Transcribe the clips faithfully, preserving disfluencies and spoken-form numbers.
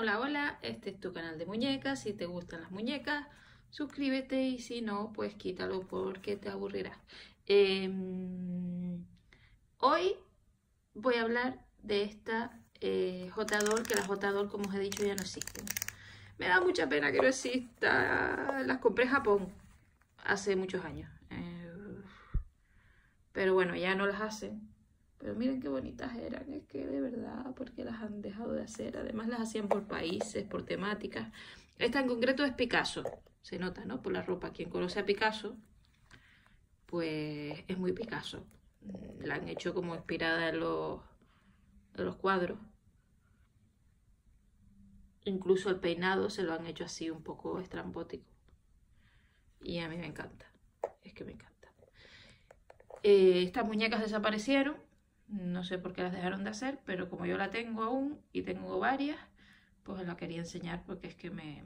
Hola, hola, este es tu canal de muñecas. Si te gustan las muñecas, suscríbete, y si no, pues quítalo porque te aburrirás. Eh, hoy voy a hablar de esta eh, J-Doll, que las J-Doll, como os he dicho, ya no existen. Me da mucha pena que no exista. Las compré en Japón hace muchos años. Eh, pero bueno, ya no las hacen. Pero miren qué bonitas eran, es que de verdad, porque las han dejado de hacer. Además las hacían por países, por temáticas. Esta en concreto es Picasso, se nota, ¿no? Por la ropa. Quien conoce a Picasso, pues es muy Picasso. La han hecho como inspirada en los, en los cuadros. Incluso el peinado se lo han hecho así un poco estrambótico. Y a mí me encanta, es que me encanta. Eh, estas muñecas desaparecieron. No sé por qué las dejaron de hacer, pero como yo la tengo aún y tengo varias, pues la quería enseñar porque es que me,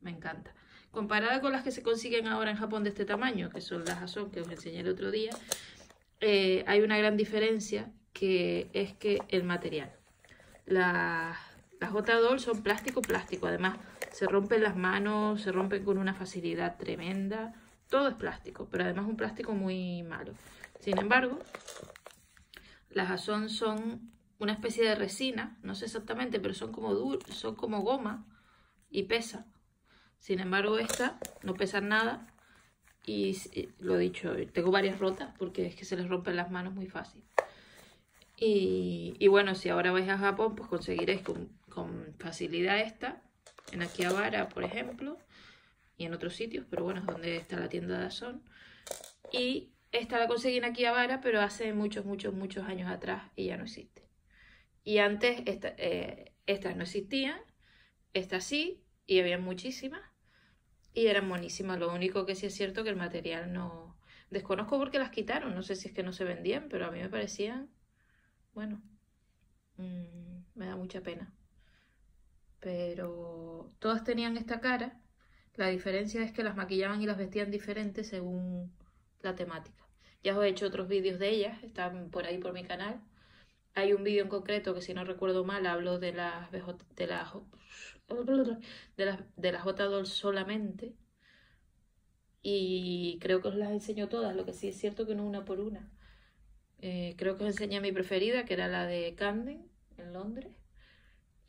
me encanta. Comparada con las que se consiguen ahora en Japón de este tamaño, que son las Azone, que os enseñé el otro día, eh, hay una gran diferencia, que es que el material. Las, las J-Doll son plástico, plástico. Además, se rompen las manos, se rompen con una facilidad tremenda. Todo es plástico, pero además un plástico muy malo. Sin embargo, las Azone son una especie de resina, no sé exactamente, pero son como dur son como goma y pesa. Sin embargo, esta no pesa nada y, y lo he dicho, tengo varias rotas porque es que se les rompen las manos muy fácil. Y, y bueno, si ahora vais a Japón, pues conseguiréis con, con facilidad esta, en Akihabara, por ejemplo, y en otros sitios, pero bueno, es donde está la tienda de Azone. Y esta la conseguí en Akihabara, pero hace muchos, muchos, muchos años atrás y ya no existe. Y antes esta, eh, estas no existían, estas sí, y había muchísimas. Y eran buenísimas, lo único que sí es cierto que el material no... Desconozco por qué las quitaron, no sé si es que no se vendían, pero a mí me parecían... Bueno, mmm, me da mucha pena. Pero todas tenían esta cara, la diferencia es que las maquillaban y las vestían diferentes según la temática. Ya os he hecho otros vídeos de ellas, están por ahí por mi canal. Hay un vídeo en concreto que, si no recuerdo mal, hablo de las de las de las, de las J-Doll solamente, y creo que os las enseño todas, lo que sí es cierto que no una por una. Eh, creo que os enseñé mi preferida, que era la de Camden en Londres,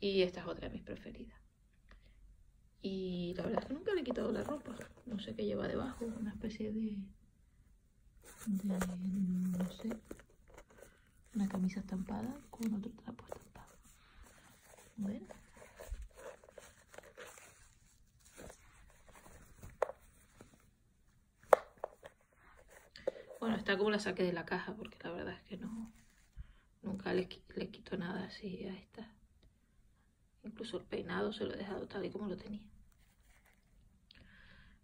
y esta es otra de mis preferidas. Y la verdad es que nunca le he quitado la ropa, no sé qué lleva debajo, una especie de De, no sé, una camisa estampada con otro trapo estampado. A ver. Bueno, está como la saqué de la caja, porque la verdad es que no, nunca le, le quito nada así a esta. Incluso el peinado se lo he dejado tal y como lo tenía.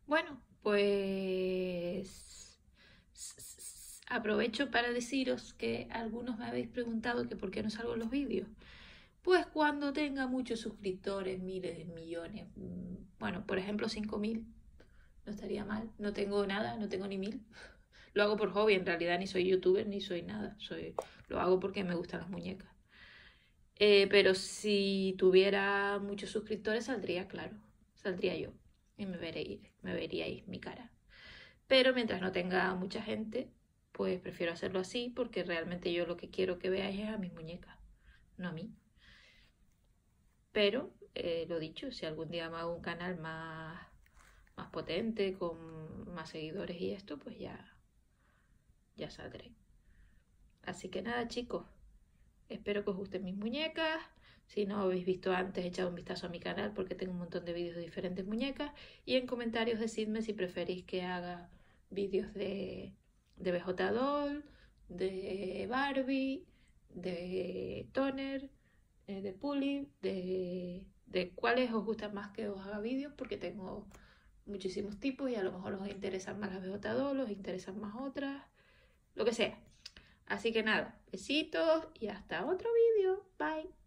Bueno, pues aprovecho para deciros que algunos me habéis preguntado que por qué no salgo los vídeos. Pues cuando tenga muchos suscriptores, miles, millones, bueno, por ejemplo cinco mil, no estaría mal. No tengo nada, no tengo ni mil. Lo hago por hobby, en realidad ni soy youtuber ni soy nada. Soy, lo hago porque me gustan las muñecas. Eh, pero si tuviera muchos suscriptores saldría, claro, saldría yo y me veréis, me veríais mi cara. Pero mientras no tenga mucha gente, pues prefiero hacerlo así, porque realmente yo lo que quiero que veáis es a mis muñecas, no a mí. Pero, eh, lo dicho, si algún día me hago un canal más, más potente, con más seguidores y esto, pues ya, ya saldré. Así que nada, chicos, espero que os gusten mis muñecas. Si no habéis visto antes, echad un vistazo a mi canal porque tengo un montón de vídeos de diferentes muñecas. Y en comentarios decidme si preferís que haga vídeos de, de B J Doll, de Barbie, de Toner, de Pullip, de, de cuáles os gustan más que os haga vídeos, porque tengo muchísimos tipos y a lo mejor os interesan más las B J Doll, os interesan más otras, lo que sea. Así que nada, besitos y hasta otro vídeo. Bye.